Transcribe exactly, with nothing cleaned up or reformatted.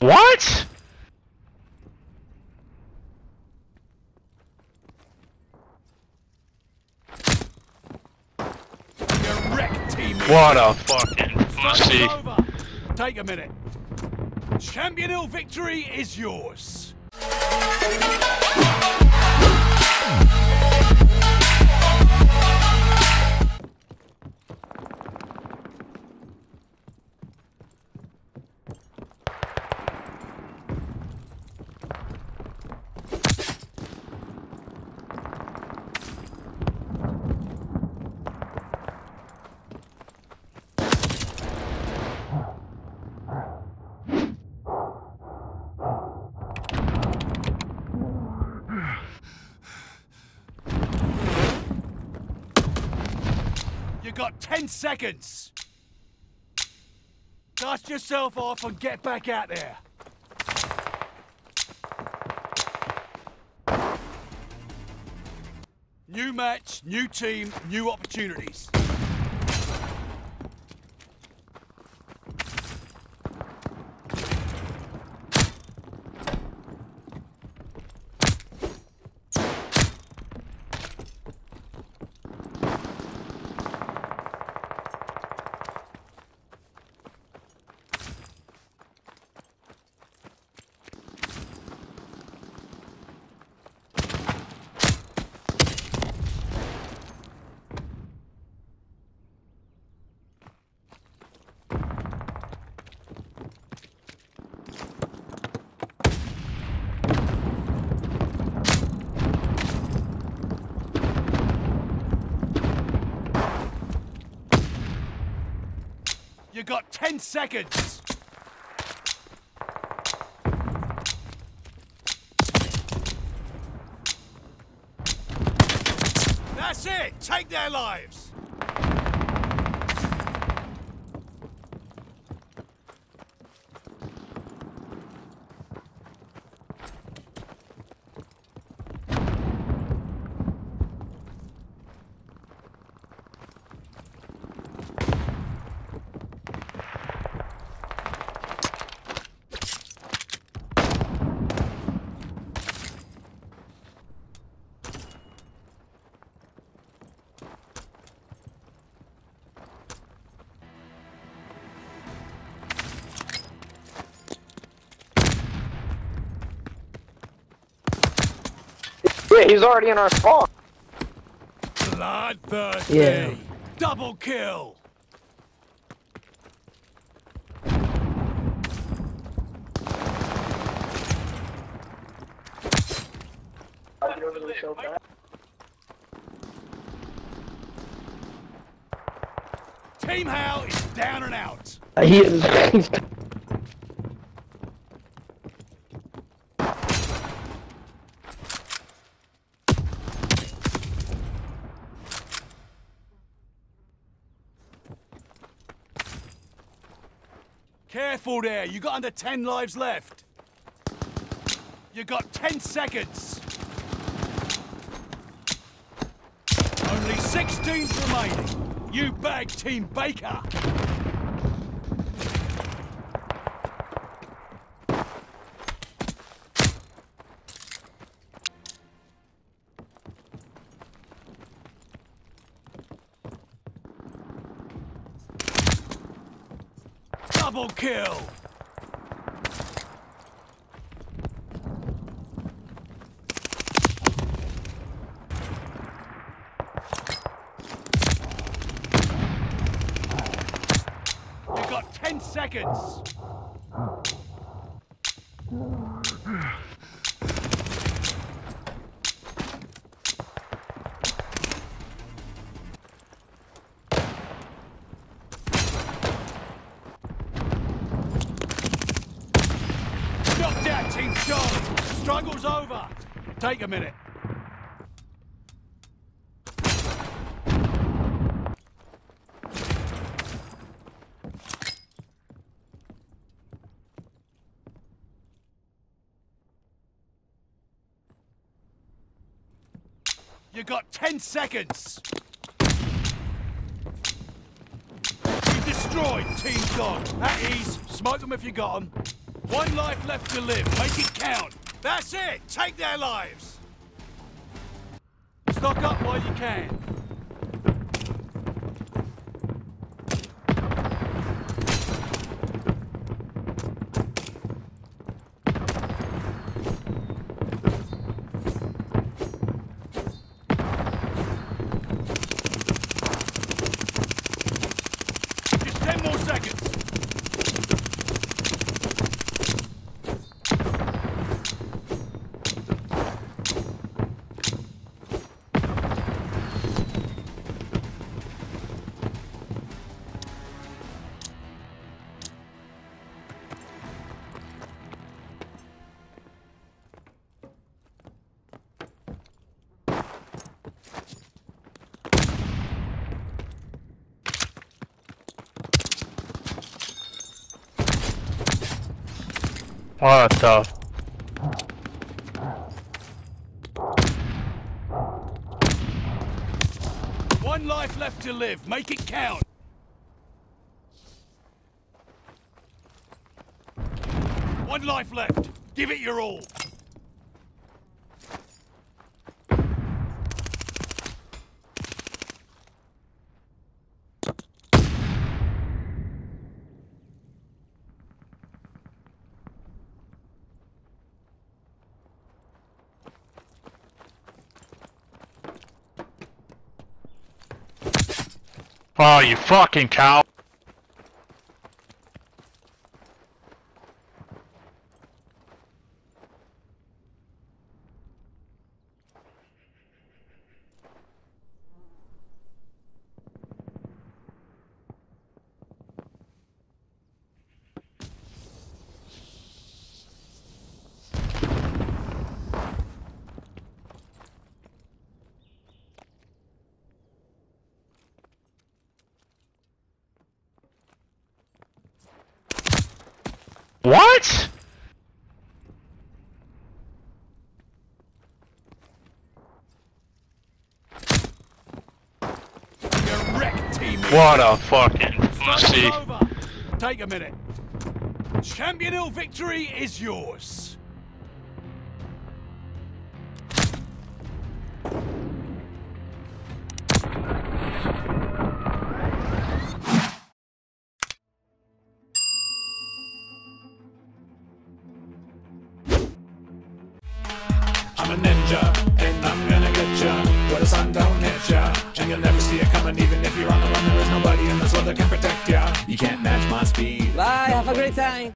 What? What a fucking pussy. Take a minute. Champion Hill victory is yours. Got ten seconds. Dust yourself off and get back out there. New match, new team, new opportunities. You got ten seconds. That's it. Take their lives. He's already in our spawn. Bloodthirsty. Yeah. Double kill. Team Hal is down and out. Uh, he is. Careful there, you got under ten lives left. You got ten seconds. Only sixteen remaining. You bag Team Baker. Double kill! You've got ten seconds! Team Charlie, struggle's over. Take a minute. You got ten seconds. You destroyed Team Dog. At ease, smoke them if you got them. One life left to live. Make it count. That's it. Take their lives. Stock up while you can. Oh, that's tough. One life left to live. Make it count. One life left. Give it your all. Oh, you fucking cow! What?! You're wrecked, team. What a fucking pussy. Take a minute. Champion Hill victory is yours. I'm a ninja, and I'm gonna get ya, where the sun don't hit ya, and you'll never see it coming, even if you're on the run, there is nobody in this world that can protect ya, you can't match my speed. Bye, have a great time.